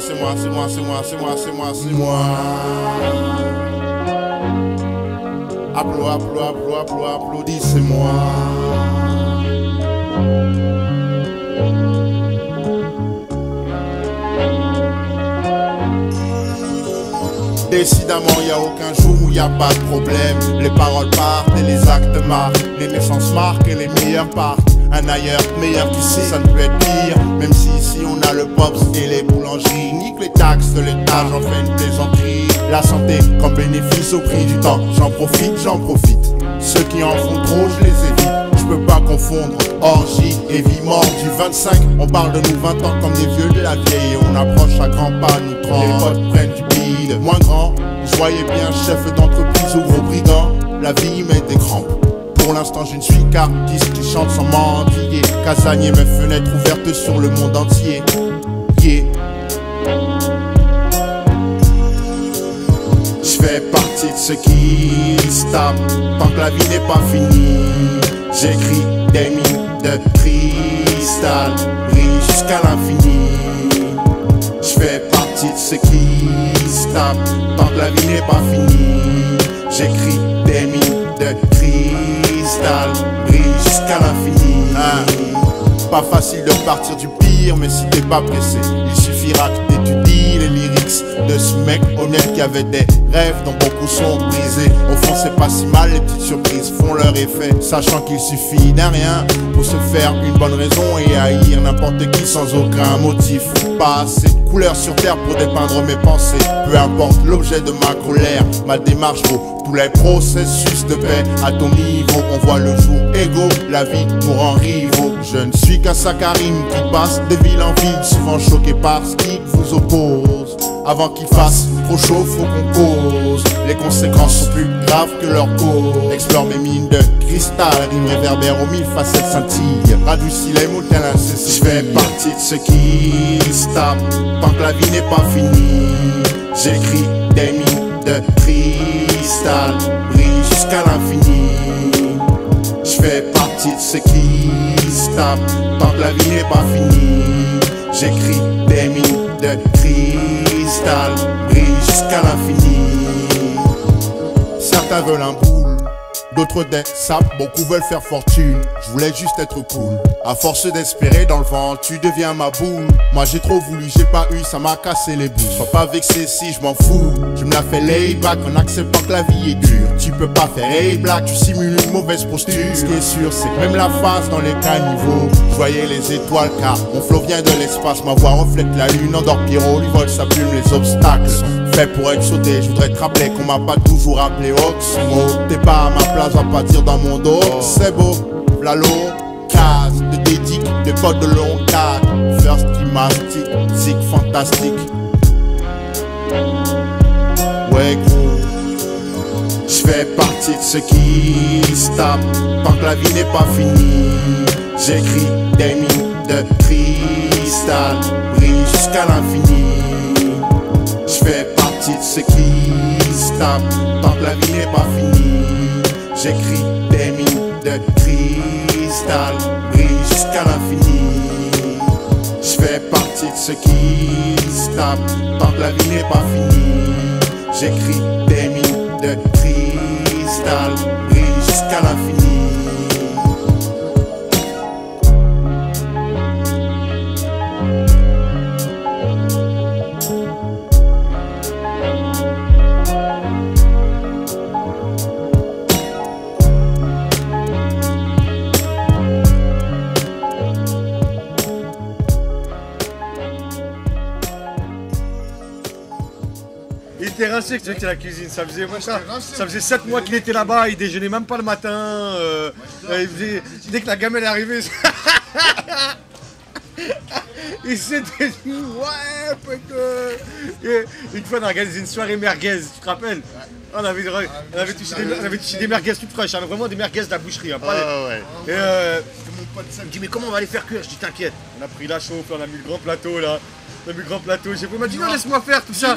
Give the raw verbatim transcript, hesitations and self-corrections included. c'est moi, c'est moi, c'est moi, c'est moi, c'est moi, c'est moi, c'est moi. Applaud, applaud, applaud, applaud, applaudis, c'est moi. Décidément, il n'y a aucun jour où il n'y a pas de problème. Les paroles partent et les actes marquent. Les naissances marquent et les meilleurs partent. Un ailleurs meilleur qu'ici, ça ne peut être pire. Même si ici on a le pops et les boulangeries. Nique les taxes de l'État, j'en fais une plaisanterie. La santé comme bénéfice au prix du temps. J'en profite, j'en profite. Ceux qui en font trop, je les évite. Je peux pas confondre orgie et vie mort du vingt-cinq. On parle de nous vingt ans comme des vieux de la vieille. On approche à grands pas, nous trente. Les potes prennent du bide, moins grand. Soyez bien chef d'entreprise ou gros brigand. La vie met des crampes. Pour l'instant je ne suis qu'artiste qui chante sans mendier. Casanier, mes fenêtres ouvertes sur le monde entier. Yeah. Je fais partie de ceux qui se tapent tant que la vie n'est pas finie. J'écris des mines de cristal, brille jusqu'à l'infini. Je fais partie de ceux qui se tapent tant que la vie n'est pas finie. J'écris des mines de cristal, brille jusqu'à l'infini. Hein? Pas facile de partir du pire, mais si t'es pas pressé, il suffira que t'étudies les lyrics de ce mec honnête qui avait des rêves dont beaucoup sont brisés. Au fond c'est pas si mal, les petites surprises font leur effet. Sachant qu'il suffit d'un rien pour se faire une bonne raison et haïr n'importe qui sans aucun motif. Pas assez de couleurs sur terre pour dépeindre mes pensées. Peu importe l'objet de ma colère, ma démarche vaut tous les processus de paix. À ton niveau, on voit le jour égaux, la vie pour un rivaux. Je ne suis qu'un saccharine qui passe de ville en ville, souvent choqué par ce qui vous oppose. Avant qu'il fasse trop chaud, faut qu'on cause. Les conséquences sont plus graves que leur cause. Explore mes mines de cristal, rimes réverbères aux mille facettes scintillent. Radoucis les mots tel un cécile. Je fais partie de ceux qui se tapent tant que la vie n'est pas finie. J'écris des mines de cristal, brille jusqu'à l'infini. Je fais partie de ceux qui se tapent tant que la vie n'est pas finie. J'écris des mines de cristal, brille jusqu'à l'infini. Certains veulent un boule, d'autres des sapes, beaucoup veulent faire fortune. Je voulais juste être cool. À force d'espérer dans le vent, tu deviens ma boule. Moi j'ai trop voulu, j'ai pas eu, ça m'a cassé les boules. Sois pas vexé si je m'en fous. Je me la fais lay back en acceptant que la vie est dure. Tu peux pas faire hey black, tu simules une mauvaise posture. Ce qui est sûr, c'est que même la face dans les caniveaux, je voyais les étoiles car mon flow vient de l'espace. Ma voix reflète la lune, endort Pierrot, lui vole sa plume. Les obstacles sont faits pour être sautés. Je voudrais te rappeler qu'on m'a pas toujours appelé Oxmo. T'es pas à ma place, va pas dire dans mon dos. C'est beau, la l'eau case de dédic, de code de long cadre. First climatique, sick fantastique. Ouais gros, je fais partie de ceux qui se tapent tant que la vie n'est pas finie. J'écris des mines de cristal, brille jusqu'à l'infini. Je fais partie de ceux qui se tapent tant que la vie n'est pas finie. J'écris des mines de cristal, brille jusqu'à l'infini. Je fais partie de ceux qui se tapent tant que la vie n'est pas finie. J'écris des mines de cristal, brille jusqu'à l'infini. Il était rincé que tu étais à la cuisine, ça faisait, moi, ça, ça faisait sept mois qu'il était là-bas, il déjeunait même pas le matin, euh, ouais, il faisait, dès que la gamelle est arrivée, il s'était dit ouais peut-être. Une fois on a organisé une soirée merguez, tu te rappelles? On avait, on avait touché des, des merguez toutes fraîches, vraiment des merguez de la boucherie. Hein, pas oh, les... ouais. Et euh, mon pote Sam me dit mais comment on va les faire cuire? Je dis t'inquiète. On a pris la chauffe, on a mis le grand plateau là, on a mis le grand plateau, j'ai dit non laisse-moi faire tout ça.